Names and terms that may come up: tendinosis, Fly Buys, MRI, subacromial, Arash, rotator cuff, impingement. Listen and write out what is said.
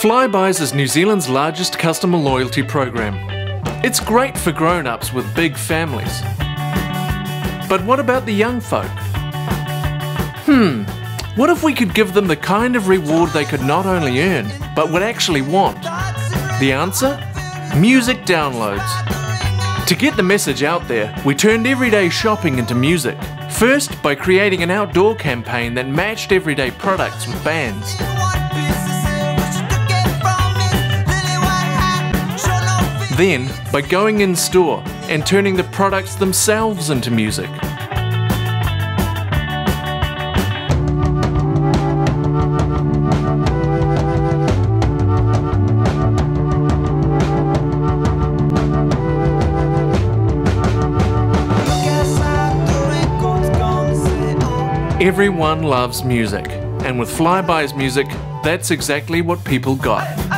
Fly Buys is New Zealand's largest customer loyalty program. It's great for grown-ups with big families. But what about the young folk? What if we could give them the kind of reward they could not only earn, but would actually want? The answer? Music downloads. To get the message out there, we turned everyday shopping into music. First, by creating an outdoor campaign that matched everyday products with bands. Then, by going in store and turning the products themselves into music. Everyone loves music, and with Fly Buys music, that's exactly what people got.